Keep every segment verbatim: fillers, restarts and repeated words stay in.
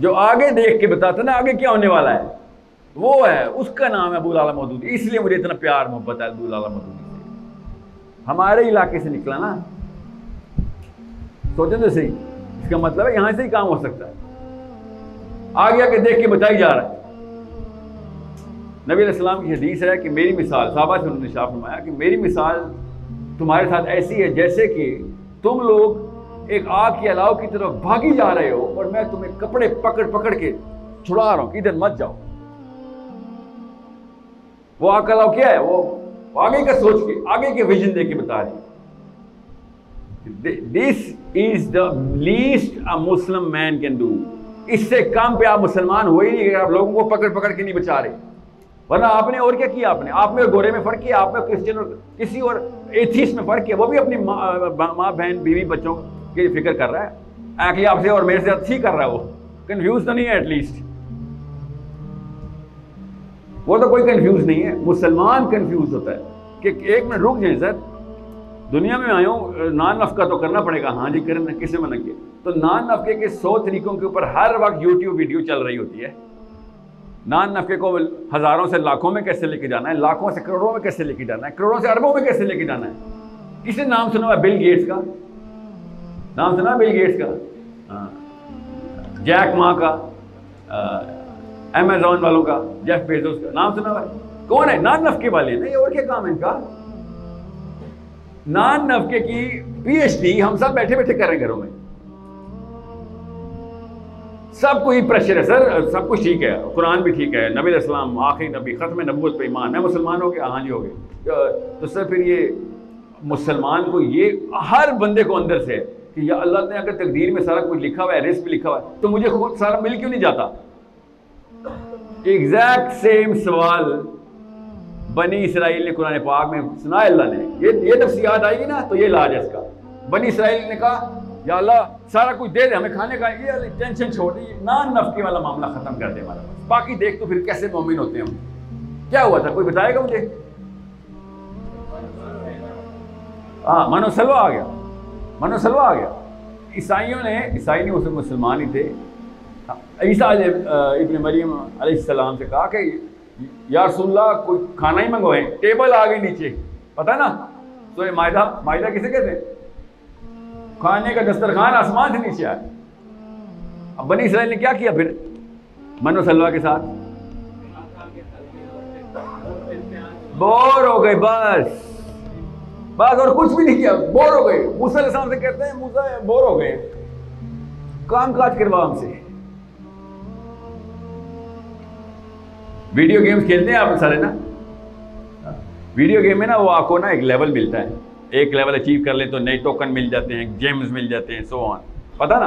जो आगे देख के बताता ना आगे क्या होने वाला है, वो है, उसका नाम है मौलाना मौदूदी। इसलिए मुझे इतना प्यार मोहब्बत है मौलाना मौदूदी से। हमारे इलाके से निकला ना, सोचें तो सही, इसका मतलब है यहाँ से ही काम हो सकता है। आगे आगे देख के बताई जा रहा है। नबी अलैहिस्सलाम की हदीस है कि मेरी मिसाल, साहबा से उन्होंने शाह फरमाया कि मेरी मिसाल तुम्हारे साथ ऐसी है जैसे कि तुम लोग एक आग के अलाव की तरफ भागी जा रहे हो और मैं तुम्हें कपड़े पकड़ पकड़ के छुड़ा रहा हूं, इधर मत जाओ। वो आग का अलाव क्या है? वो आगे का सोच के, आगे के विजन दे के बता रही। This is the least a Muslim man can do. इससे कम पे आप मुसलमान हो ही नहीं, आप लोगों को पकड़ पकड़ के नहीं बचा रहे। वरना आपने और क्या किया? आपने आप में गोरे में फर्क किया, आप में क्रिश्चियन और किसी और एथीस्ट में फर्क किया। वो भी अपनी माँ बहन बीवी बच्चों की फिक्र कर रहा है, एक्चुअली आपसे और मेरे से अच्छी कर रहा है। वो कंफ्यूज तो नहीं है, एटलीस्ट वो तो कोई कंफ्यूज नहीं है। मुसलमान कंफ्यूज होता है कि एक मिनट रुक जाए सर, दुनिया में आया हूँ, नान नफका तो करना पड़ेगा। हाँ जी, करना किसे मना किया? तो नान नफके के सौ तरीकों के ऊपर हर वक्त यूट्यूब वीडियो चल रही होती है। नान नफके को हज़ारों से लाखों में कैसे लेके जाना है, लाखों से करोड़ों में कैसे लेके जाना है, करोड़ों से अरबों में कैसे लेके जाना है। किसने नाम सुना है बिल गेट्स का? नाम सुना बिल गेट्स का, जैक मा का, अमेजोन वालों का, जेफ बेजोस का? नाम सुना है? कौन है? नान नफके वाले। नहीं, और क्या काम है इनका? नान नफके की पीएचडी हम सब बैठे बैठे कर रहे हैं घरों में। सब कोई प्रेशर है सर, सब कुछ ठीक है, कुरान भी ठीक है, नबी अलैहिस्सलाम आखिरी नबी, खत्म नबूवत पे ईमान, मैं मुसलमान हो गया। हाँ जी हो गया। तो सर फिर ये मुसलमान को, ये हर बंदे को अंदर से कि या अल्लाह ने अगर तकदीर में सारा कुछ लिखा हुआ है, रिस्क भी लिखा हुआ है, तो मुझे खुद सारा मिल क्यों नहीं जाता? एग्जैक्ट सेम सवाल बनी इसराइल ने कुरान पाक में सुनाया। अल्लाह ने ये ये तफसीरात आएगी ना, तो ये लाज है इसका। बनी इसराइल ने कहा या अल्लाह सारा कुछ दे दे हमें खाने का, ये टेंशन छोड़ दी, नान नफके वाला मामला खत्म कर दे हमारा, बाकी देख तो फिर कैसे मोमिन होते हैं हम। क्या हुआ था? कोई बताएगा मुझे? हाँ, मनोसलवा आ गया, मनोसलवा आ गया। ईसाइयों ने, ईसाई नहीं उसमें मुसलमान ही थे, ईसा इब्ने मरियम अलैहिस्सलाम से कहा कि या रसूलल्लाह कोई खाना ही मंगवाएं, टेबल आ गई नीचे, पता ना तो ये मायदा, मायदा किसे कहते हैं? खाने का दस्तरखान आसमान से नीचे आया। अब बनी इसराइल ने क्या किया फिर मनो सलवा के साथ? बोर हो गए, बस बस और कुछ भी नहीं किया, बोर हो गए। मूसा अलैहिस्सलाम से कहते हैं मूसा बोर हो गए, काम काज करवा हमसे। वीडियो गेम्स खेलते हैं आप सारे ना? वीडियो गेम में ना वो आपको ना एक लेवल मिलता है, एक लेवल अचीव कर ले तो नए टोकन मिल जाते हैं, गेम्स मिल जाते हैं, सो ऑन, पता ना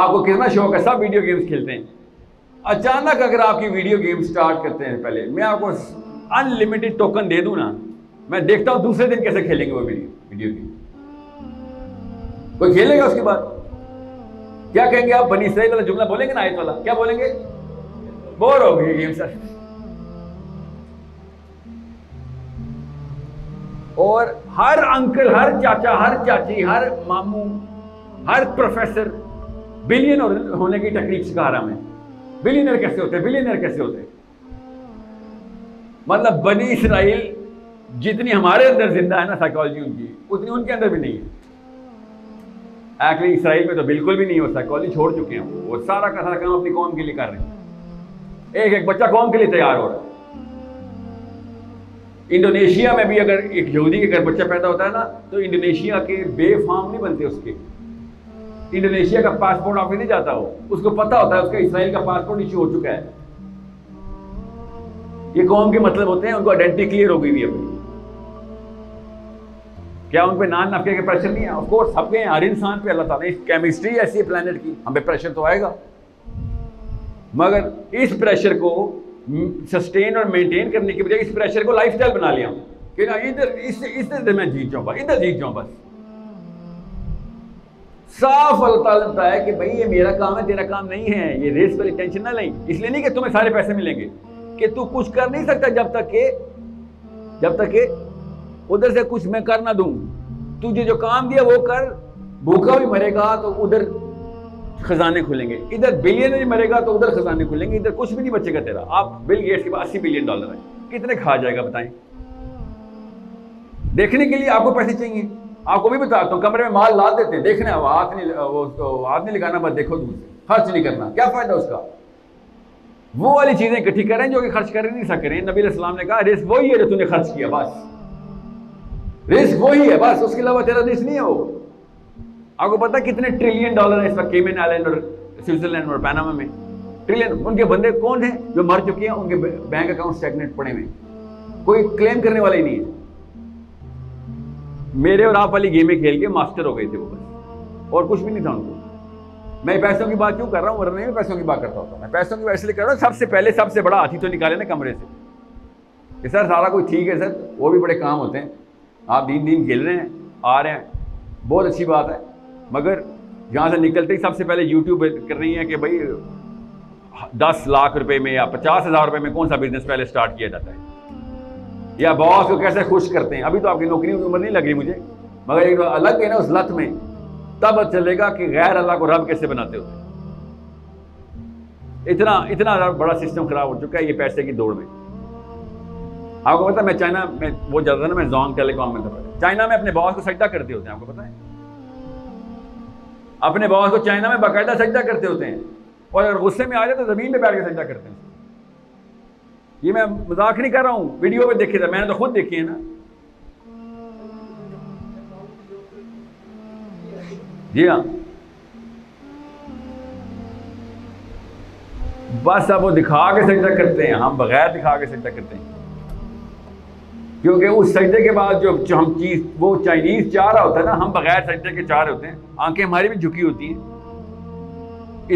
आपको कितना शौक है, सब वीडियो गेम्स खेलते हैं। अचानक अगर आपकी वीडियो गेम स्टार्ट करते हैं, पहले मैं आपको अनलिमिटेड टोकन दे दूं ना, मैं देखता हूं दूसरे दिन कैसे खेलेंगे वो वीडियो वीडियो गेम। कोई खेलेगा उसके बाद क्या कहेंगे आप? बनी इसराइल वाला जुमला बोलेंगे ना, आयत वाला, क्या बोलेंगे? बोर हो गई गेम सर। और हर अंकल, हर चाचा, हर चाची, हर मामू, हर प्रोफेसर बिलियन होने की तकनीक सिखा रहा है। बिलियनर कैसे होते, बिलियनर कैसे होते? मतलब बनी इसराइल जितनी हमारे अंदर जिंदा है ना साइकोलॉजी उनकी, उतनी उनके अंदर भी नहीं है। एक्चुअली इसराइल में तो बिल्कुल भी नहीं हो, साइकोलॉजी छोड़ चुके हैं वो, और सारा का सारा काम अपनी कौम के लिए कर रहे हैं। एक एक बच्चा कौम के लिए तैयार हो रहा है। इंडोनेशिया में भी अगर एक यहूदी के घर बच्चा पैदा होता है ना, तो इंडोनेशिया के बेफाम नहीं बनते उसके, इंडोनेशिया का पासपोर्ट ऑफिस नहीं जाता हो, उसको पता होता है उसका इसराइल का पासपोर्ट इश्यू हो चुका है। ये कौम के मतलब होते हैं, उनको आइडेंटिटी क्लियर हो गई हुई है। क्या उन पे नान नफके के प्रेशर नहीं है? ऑफकोर्स सबके, हर इंसान पे अल्लाह ताला, केमिस्ट्री ऐसी है प्लानट की, हम पे प्रेशर तो आएगा, मगर इस प्रेशर को सस्टेन और मेंटेन करने के बजाय इस प्रेशर को लाइफस्टाइल बना लिया कि ना इधर इस इधर मैं जीत जाऊं, बस इधर जीत जाऊं। बस साफ अल्लाह ताला बताया है कि भाई ये मेरा काम है, तेरा काम नहीं है। ये रेस वाली टेंशन ना लें, इसलिए नहीं कि तुम्हें सारे पैसे मिलेंगे, कि तू कुछ कर नहीं सकता जब तक के जब तक के उधर से कुछ मैं कर ना दूं। तुझे जो काम दिया वो कर, भूखा भी मरेगा तो उधर खजाने खुलेंगे। इधर बिलियनरी मरेगा तो उधर खजाने खुलेंगे, इधर कुछ भी नहीं बचेगा तेरा। आप बिल गेट्स के पास अस्सी बिलियन डॉलर है, कितने खा जाएगा बताएं? देखने के लिए आपको पैसे चाहिए। आपको भी बताता हूँ, कमरे में माल ला देते हैं, देखना है हाथ नहीं, वो हाथ नहीं लगाना, बस देखो दूर से, खर्च नहीं करना, क्या फ़ायदा उसका? वो वाली चीज़ें इकट्ठी करें जो कि खर्च कर नहीं सक रहे हैं। नबी अलैहिस्सलाम ने कहा रिस्क वही है जो तूने खर्च किया, बस रिस्क वही है, बस उसके अलावा तेरा रिस्क नहीं है वो। आपको पता कितने ट्रिलियन डॉलर है इस वक्त केमैन आइलैंड और स्विट्जरलैंड और पैनामा में ट्रिलियन। उनके बंदे कौन हैं जो मर चुके हैं, उनके बैंक अकाउंट स्टैग्नेंट पड़े हुए, कोई क्लेम करने वाला ही नहीं है। मेरे और आप वाली गेमें खेल के मास्टर हो गए थे वो, बस और कुछ भी नहीं था उनको। मैं पैसों की बात क्यों कर रहा हूँ, वरना मैं पैसों की बात करता होता। मैं पैसों की बात इसलिए कर रहा हूँ, सबसे पहले सबसे बड़ा हाथी तो निकाले ना कमरे से कि सर सारा कुछ ठीक है सर, वो भी बड़े काम होते हैं, आप दिन दिन खेल रहे हैं आ रहे हैं, बहुत अच्छी बात है, मगर यहाँ से निकलते ही सबसे पहले यूट्यूब कर रही है कि भाई दस लाख रुपये में या पचास हज़ार रुपये में कौन सा बिजनेस पहले स्टार्ट किया जाता है, या बॉस को कैसे खुश करते हैं। अभी तो आपकी नौकरी की उम्र नहीं लग रही मुझे, मगर एक अलग है ना उस लत में, तब चलेगा कि गैर अल्लाह को रब कैसे बनाते होते। इतना इतना बड़ा सिस्टम खराब हो चुका है ये पैसे की दौड़ में। आपको पता है मैं चाइना में वो जाता था ना, मैं जोंग टेलीकॉम में था, चाइना में अपने बॉस को सजदा करते होते हैं, आपको पता है अपने बॉस को चाइना में बाकायदा सजदा करते होते हैं, और अगर गुस्से में आ जाए तो ज़मीन पर बैठ के सजदा करते हैं। ये मैं मजाक नहीं कर रहा हूँ, वीडियो में देखे थे, मैंने तो खुद देखी है ना। जी हाँ, बस अब वो दिखा के सजदा करते हैं, हम बगैर दिखा के सजदा करते हैं, क्योंकि उस सजदे के बाद जो जो हम चीज वो चाइनीज चाह रहा होता है ना, हम बगैर सजदे के चाह रहे होते हैं, आंखें हमारी भी झुकी होती हैं।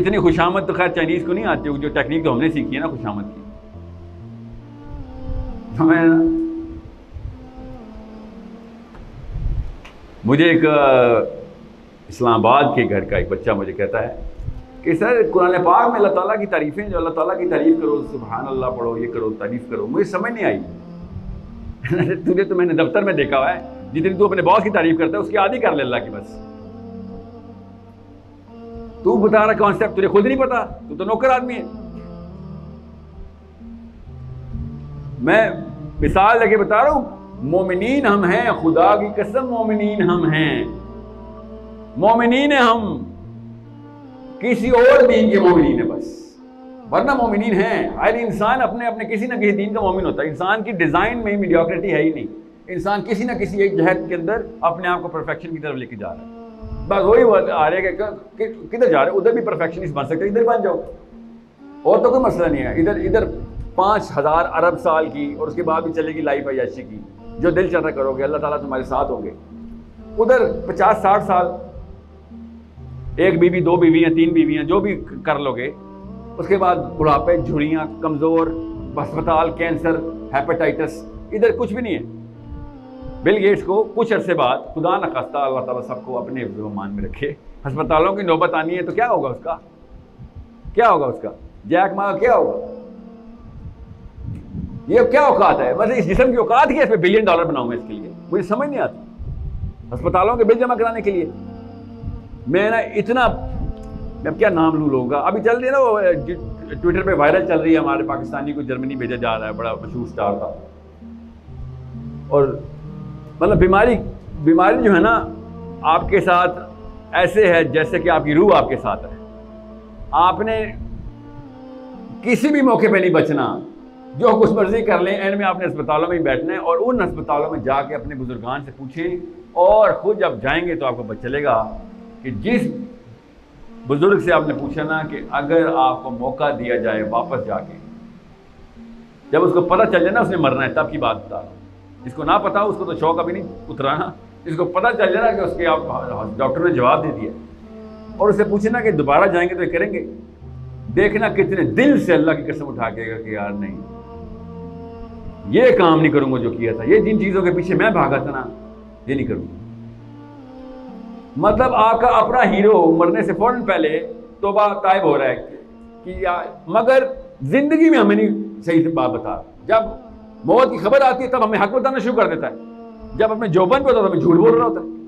इतनी खुशामद तो खैर चाइनीज को नहीं आती, जो टेक्निक तो हमने सीखी है ना खुशामद की। मैं मुझे एक इस्लामाबाद के घर का एक बच्चा मुझे कहता है कि सर कुरान पाक में अल्लाह ताला की तारीफ़ें, जो अल्लाह ताला की तारीफ़ करो, सुबहान अल्लाह पढ़ो, ये करो, तारीफ़ करो, मुझे समझ नहीं आई। तुझे तो मैंने दफ्तर में देखा हुआ है, जितनी तू अपने बॉस की तारीफ़ करता है उसकी आधी कर ले अल्लाह की, बस तू बता रहा कॉन्सेप्ट तुझे खुद नहीं पता, तू तो नौकर आदमी है। मैं मिसाल लेके बता रहा हूँ, मोमिनीन हम हैं, खुदा की कसम मोमिनीन हम हैं, मोमिनीन है हम, किसी और दीन के मोमिनीन है बस, वरना मोमिनीन हैं। हर इंसान अपने अपने किसी ना किसी दीन का मोमिन होता है, इंसान की डिज़ाइन में मीडियोक्रेटी है ही नहीं, इंसान किसी ना किसी एक जहत के अंदर अपने आप को परफेक्शन की तरफ लेके जा रहा है। बस वही बात आ रही है कि किधर जा रहे हो, उधर भी परफेक्शनिस्ट बन सकते, इधर बन जाओ, और तो कोई मसला नहीं है। इधर इधर पाँच हज़ार अरब साल की और उसके बाद भी चलेगी लाइफ अयाशी की, जो दिल चल रहा करोगे, अल्लाह ताला तुम्हारे साथ होंगे। उधर पचास साठ साल, एक बीवी दो बीवियाँ तीन बीवियाँ जो भी कर लोगे, उसके बाद बुढ़ापे, झुर्रियाँ, कमज़ोर, अस्पताल, कैंसर, हेपेटाइटिस, इधर कुछ भी नहीं है। बिल गेट्स को कुछ अरसे बाद, खुदा न खास्ता अल्लाह ताला सबको अपने मान में रखे, अस्पतालों की नौबत आनी है तो क्या होगा उसका, क्या होगा उसका, जैक मा क्या होगा, ये क्या औकात है, मतलब इस जिस्म की औकात है, इसमें बिलियन डॉलर बनाऊंगा इसके लिए। मुझे समझ नहीं आती, अस्पतालों के बिल जमा कराने के लिए मैं ना इतना, मैं क्या नाम लू लूँगा। अभी चल रही है ना वो ट्विटर पे वायरल चल रही है, हमारे पाकिस्तानी को जर्मनी भेजा जा रहा है, बड़ा मशहूर स्टार था, और मतलब बीमारी बीमारी जो है ना आपके साथ ऐसे है जैसे कि आपकी रूह आपके साथ है, आपने किसी भी मौके पर नहीं बचना, जो कुछ मर्जी कर लें, एंड में आपने अस्पतालों में ही बैठना है, और उन अस्पतालों में जाके अपने बुजुर्गान से पूछें, और खुद जब जाएंगे तो आपको पता चलेगा कि जिस बुजुर्ग से आपने पूछा ना कि अगर आपको मौका दिया जाए वापस जाके, जब उसको पता चल जाए ना उसने मरना है, तब की बात बता रहा हूँ। जिसको ना पता उसको तो शौक अभी नहीं उतराना, जिसको पता चल जाए ना कि उसके आप डॉक्टर ने जवाब दे दिया, और उससे पूछे ना कि दोबारा जाएंगे तो करेंगे, देखना कितने दिल से अल्लाह की कसम उठा के कि यार नहीं, ये काम नहीं करूंगा जो किया था, ये जिन चीजों के पीछे मैं भागा था ना, ये नहीं करूंगा। मतलब आपका अपना हीरो मरने से फौरन पहले तौबा तायब हो रहा है कि यार, मगर जिंदगी में हमें नहीं सही से बात बता, जब मौत की खबर आती है तब हमें हक बताना शुरू कर देता है, जब अपने जोबन पे होता है तब हमें झूठ बोल रहा होता है।